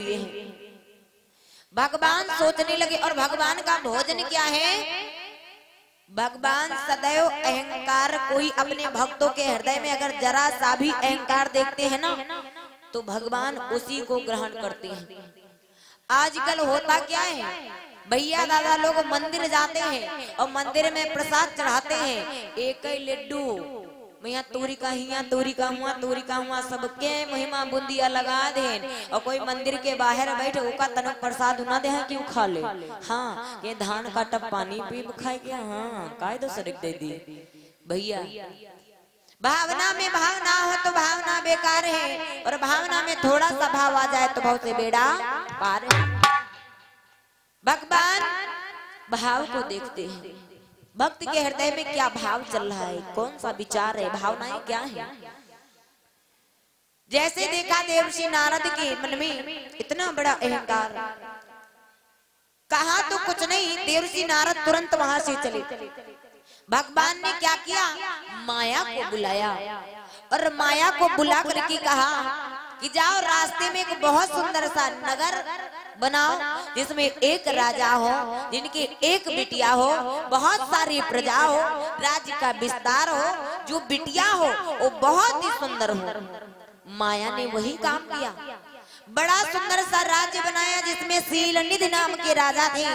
हुए हैं। भगवान सोचने लगे, और भगवान का भोजन क्या है? भगवान सदैव अहंकार, कोई अपने भक्तों के हृदय में अगर जरा सा भी अहंकार देखते हैं ना, तो भगवान उसी को ग्रहण करते हैं। आजकल होता क्या है, भैया दादा लोग मंदिर जाते हैं और मंदिर में प्रसाद चढ़ाते हैं, एक ही लड्डू, मैया तोरी का हुआ सबके महिमा बुंदिया लगा देन, और कोई मंदिर के बाहर बैठ ओका तनक प्रसाद ना दे क्यों खा ले। हाँ, ये धान का टप पानी पी खाए गया। हाँ, काय दो सरक दे दी भैया। भावना में भावना हो तो भावना बेकार है, और भावना में थोड़ा सा भाव आ जाए तो भाव से बेड़ा पार। भगवान भाव को देखते हैं, भक्त के हृदय में क्या भाव चल रहा है, कौन सा विचार है, भावनाएं क्या है। जैसे देखा देवर्षि नारद के मन में इतना बड़ा अहंकार, कहा तो कुछ नहीं, देवर्षि नारद तुरंत वहां से चले। भगवान ने क्या किया, माया को बुलाया, और माया को बुला करके कहा कि जाओ रास्ते में एक बहुत सुंदर सा नगर बनाओ, जिसमें एक राजा हो, जिनकी एक बिटिया हो, बहुत सारी प्रजा हो, राज्य का विस्तार हो, जो बिटिया हो वो बहुत ही सुंदर हो। माया ने वही काम किया, बड़ा सुंदर सा राज्य बनाया जिसमें शीलनिधि नाम के राजा थे,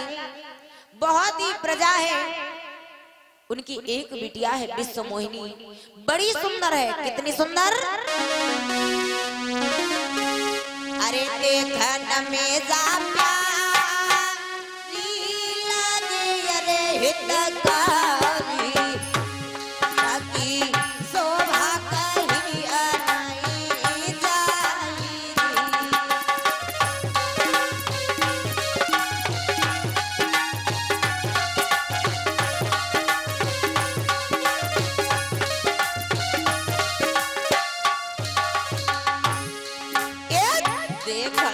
बहुत ही प्रजा है, उनकी एक बिटिया है विश्व मोहिनी, बड़ी सुंदर है। कितनी सुंदर! अरे देखन में जापा लीला ने, अरे हितकारी ताकि शोभा कहीं नहीं जाई। एक देखन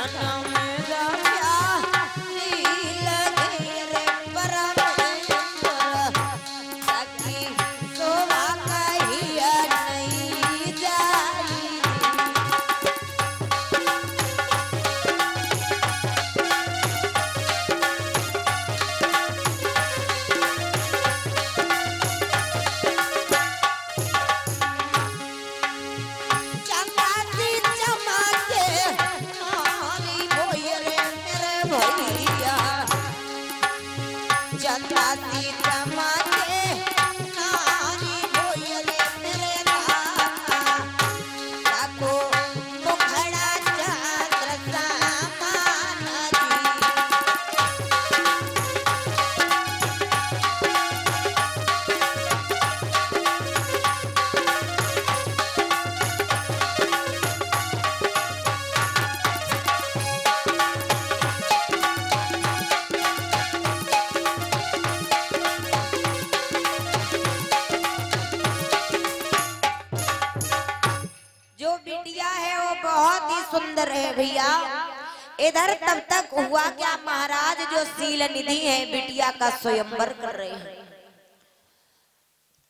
भैया। इधर तब तक हुआ क्या, महाराज जो शील निधि है बिटिया का स्वयंवर कर रहे हैं,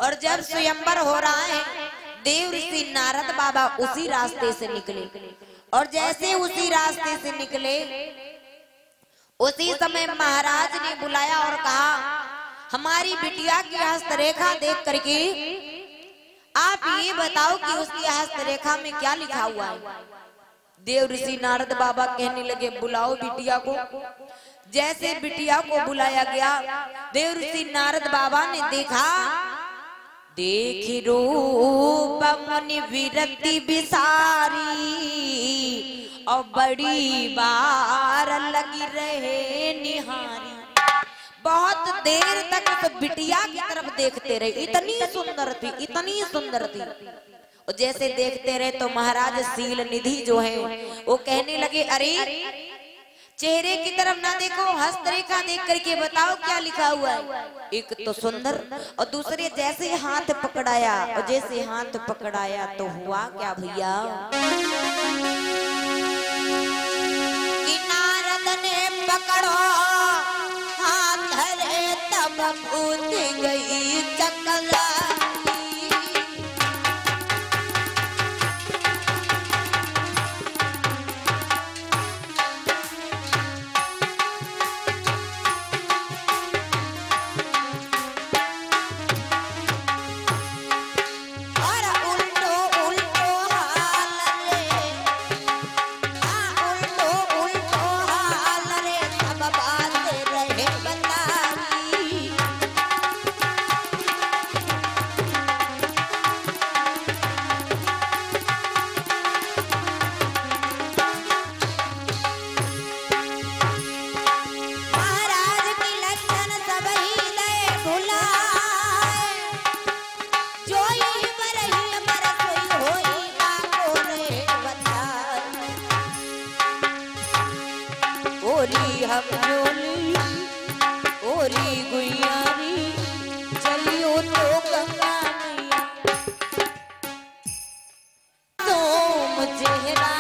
और जब स्वयंवर हो रहा है, देव ऋषि नारद बाबा उसी रास्ते से निकले, और जैसे उसी रास्ते से निकले उसी समय महाराज ने बुलाया और कहा, हमारी बिटिया की हस्तरेखा देख करके आप ये बताओ कि उसकी हस्तरेखा में क्या लिखा हुआ है। देव ऋषि नारद बाबा कहने लगे, बुलाओ बिटिया को। जैसे बिटिया को बुलाया गया, देव ऋषि नारद बाबा ने देखा, देखि रूप मुनि विरति बिसारी, और बड़ी बार लगी रहे निहारी। बहुत देर तक तो बिटिया की तरफ देखते रहे, इतनी सुंदर थी, इतनी सुंदर थी। और जैसे देखते रहे तो महाराज शील निधि जो है वो कहने लगे, अरे चेहरे की तरफ ना देखो, हस्तरेखा देख करके बताओ क्या लिखा हुआ है। एक तो सुंदर, और दूसरे जैसे हाथ पकड़ाया, और जैसे हाथ पकड़ाया तो हुआ क्या भैया, कि नारद ने पकड़ो हाथ धरे तब उठ गई चकला। ओरी हम जोली ओरी गुइयारी चलियो तो गंगा मैया तो मुझेरा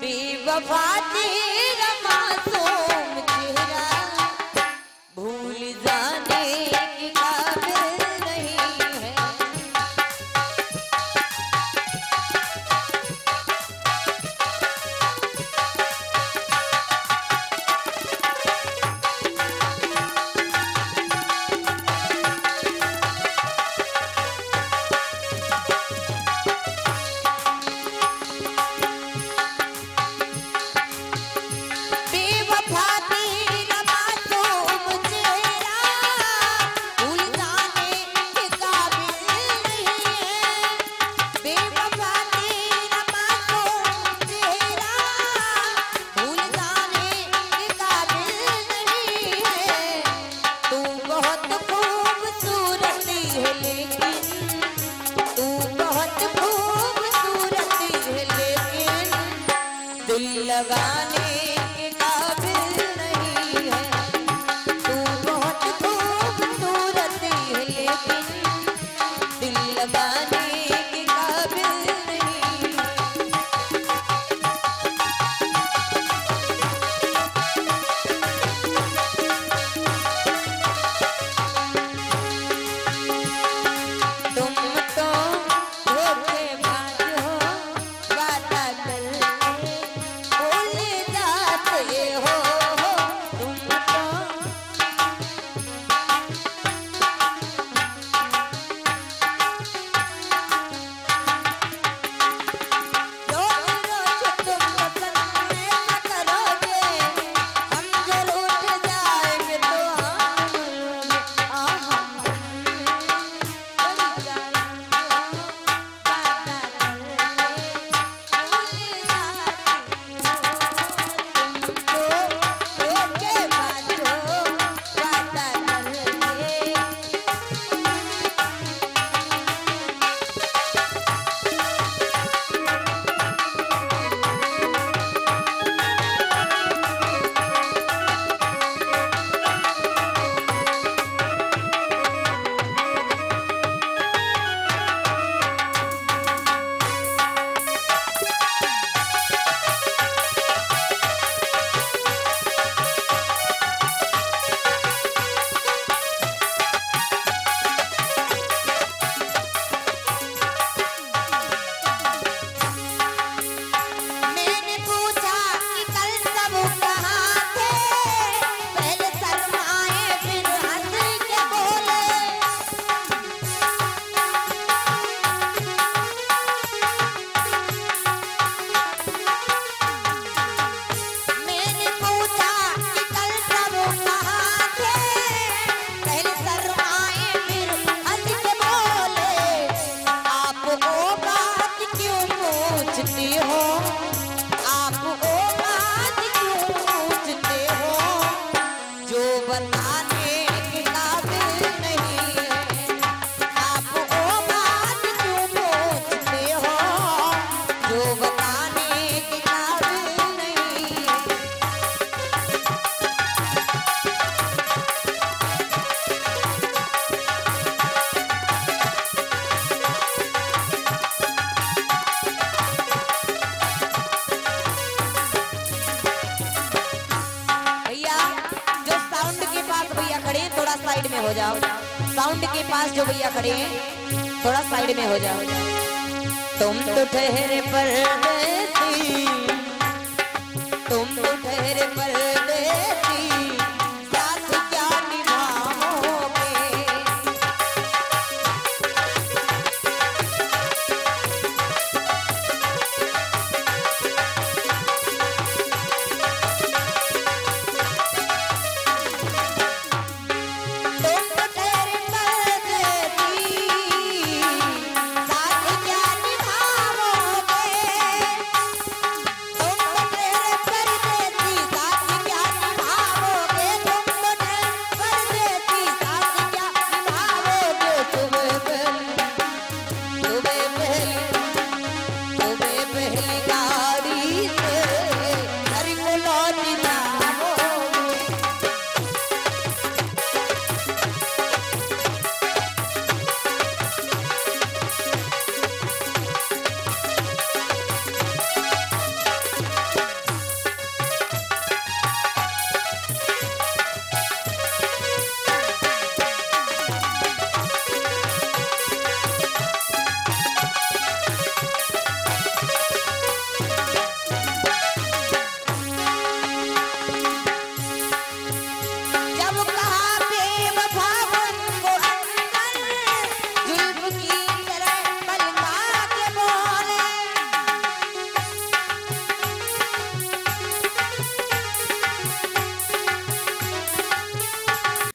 बेवफा तेरा मासूम चेहरा भूल जाने की काबिल नहीं है। लगाने के काबिल नहीं है तू बहुत खूबसूरत है लेकिन दिल लगाने के काबिल नहीं है। तुम तो धोखे भाग हो वादा कर थोड़ा साइड में हो जाओ। साउंड के पास जो भैया खड़े हैं थोड़ा साइड में हो जाओ। तुम तो ठहरे परदेसी, तुम तो ठहरे परदेसी साथ क्या निभाओगे।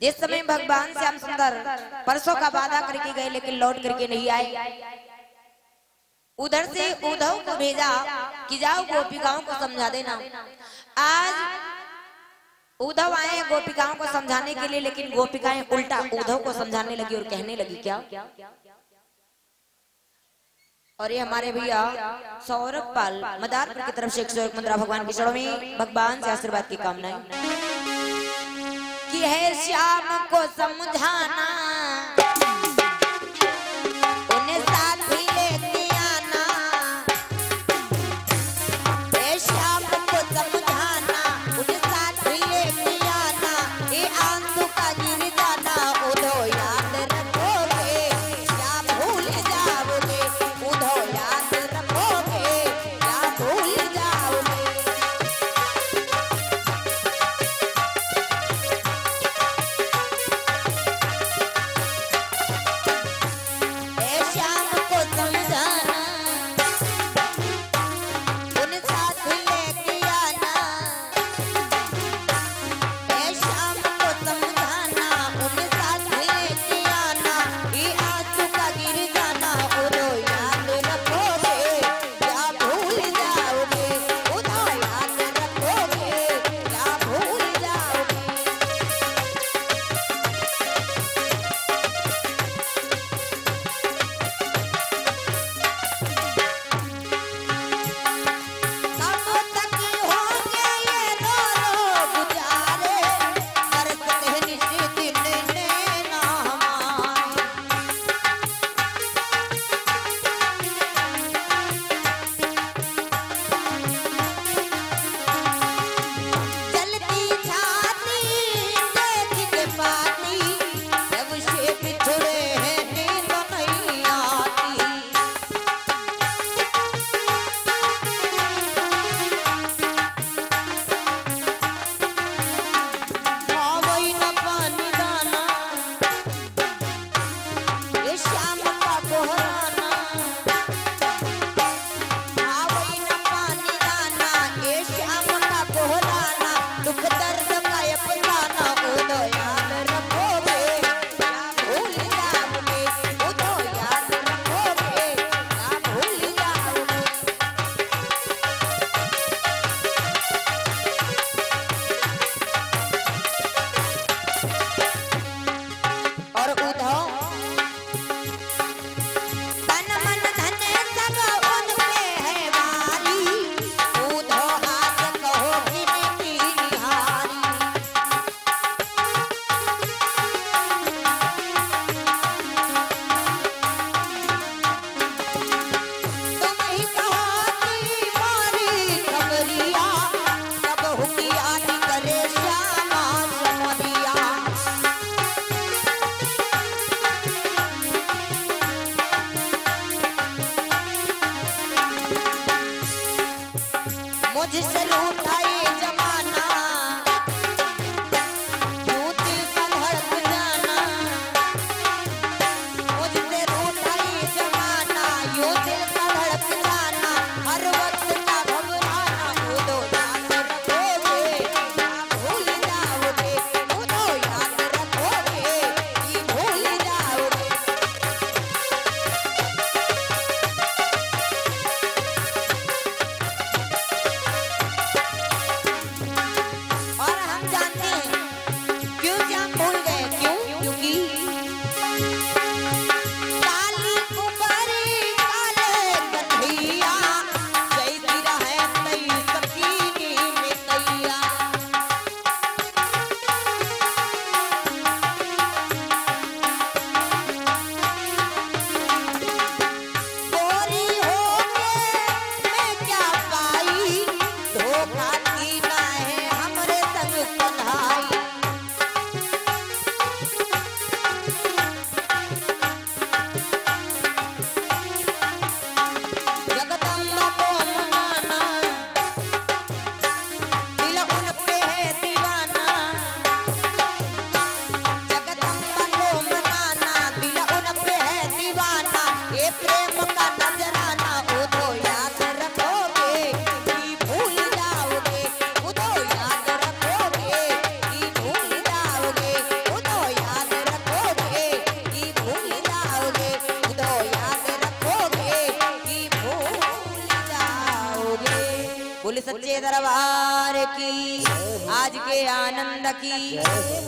जिस समय भगवान श्याम सुंदर परसों का वादा करके गए लेकिन लौट करके नहीं आए, उधर से उद्धव को भेजा कि जाओ गोपिकाओं को समझा देना। आज उद्धव आए गोपिकाओं को समझाने के लिए, लेकिन गोपिकाएं उल्टा उद्धव को समझाने लगी और कहने लगी क्या, और ये हमारे भैया सौरभ पाल मदारपुर की तरफ से 101 मुद्रा भगवान के चरणों में भगवान से आशीर्वाद की कामनाएं। कि है श्याम को समझाना सच्चे दरबार की, आज के आनंद की।